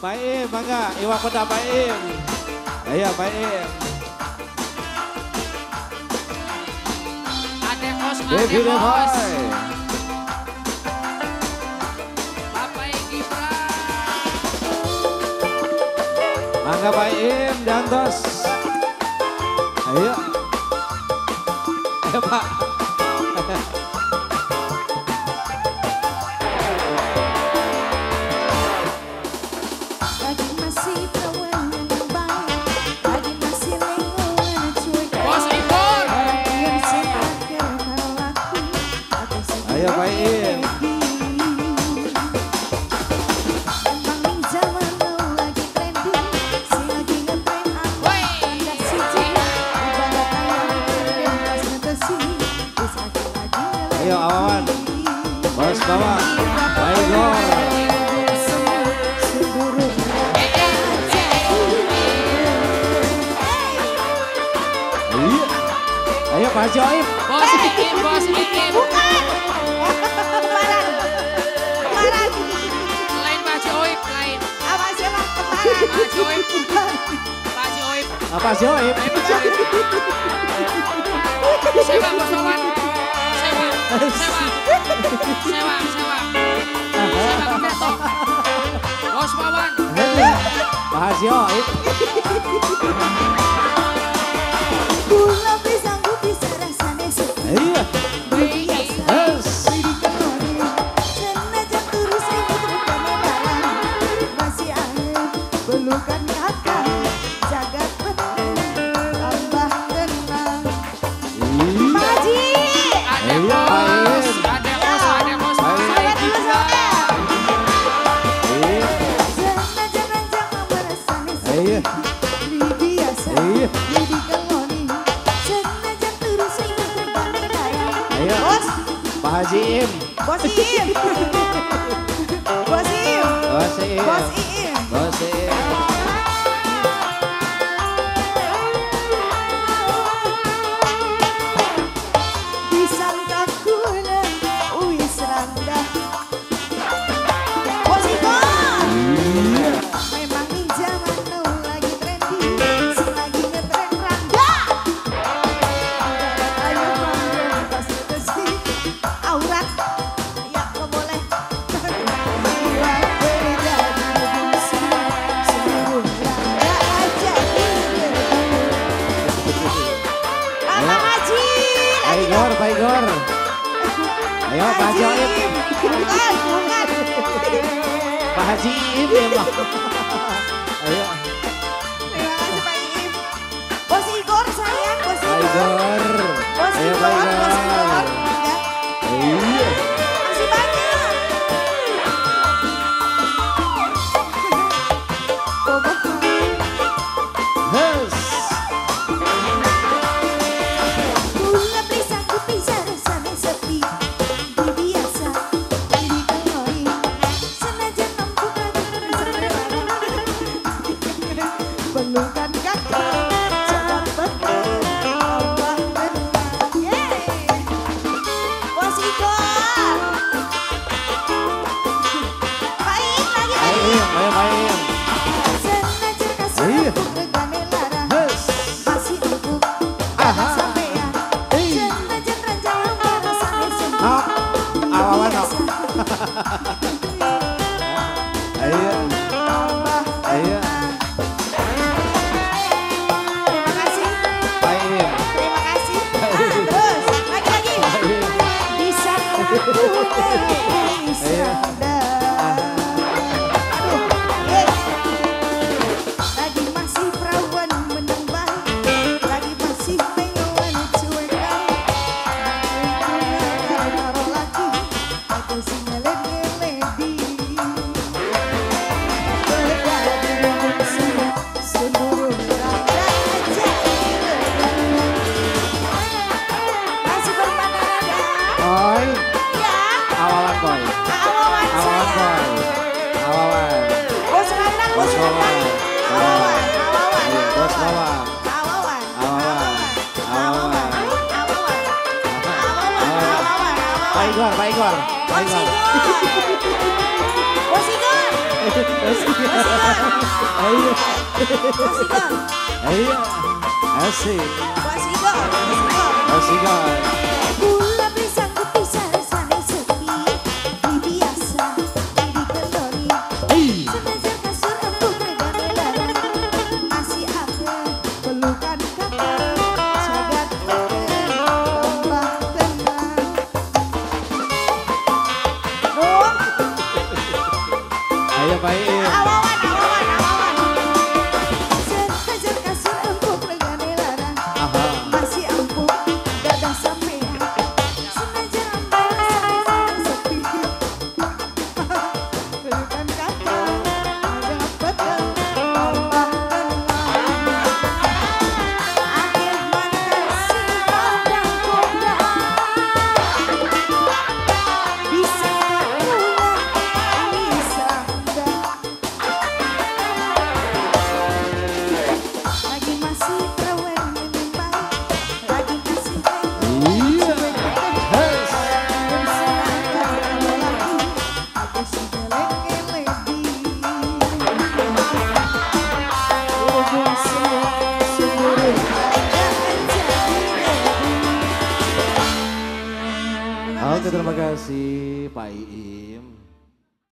Pak Im, bangga. IWAK PEDA Pak Im. Ayo Pak Im. Ade Mos, Ade Mos. Bapak Egi Pras. Bangga Pak Im, Dantos. Ayo. Ayo Pak. Ayo awan, bos bawah, ayo gol. Ayo Pak Joib, bos bikin, bos bikin. Bukan, kemarin, kemarin. Lain Pak Joib, lain. Apa sih Pak kemarin? Pak Joib, Pak Joib. Apa Joib? Siapa bos awan? Sewa. Sewa ketok. Bos Wawan. Pak Joib. Gula pisang putih rasane seger. Iya. Yes. Karena jatuh rusih terutama malam masih aneh pelukan kakak jaga betul tambah tenang. Maji. Pak Haji Im, Bos Iim, Bos Iim, Bos Iim, Bos Iim, Bos Iim. Disangka kula uis rendah, Bos Iko. Memang di zaman now lagi trendy, selagi ngetren rendah. Ayo bangga pasti kesini. Aurat, ya boleh. Iwak peda di bungsu, seluruh rangga aja bertemu. Mama Haji, Igor, Pak Igor, ayo Pak Joib, bukan, Pak Haji ini emang, ayo. Terima kasih Pak Im, Bos Igor sayang, Bos Igor, Bos Igor. Masih banyak. Yes. Gula pisang putih rasanya sepi, biasa, di kalori. Sengaja mampu kau terserah. Pelukan kaki. Lagi masih perawan menembang, lagi masih pengen cuekan. Kalau laki aku sih ngeledi-ngeledi. Berada di bungsu seluruh rangga masih berpandangan ya. Awawan. Bos kandang, bos kandang. Awawan, awawan, bos awawan. Awawan, awawan, awawan, awawan, awawan. Pak Igor, Pak Igor, Pak Igor. Bos Igor. Asik. Kula pisang ku pisang sana sepi biasa di kendori. Setelah kasur empuk tergolong masih ada pelukan kakak jagat ombak tenang. Ayo baik. Oke, terima kasih Pak Iis.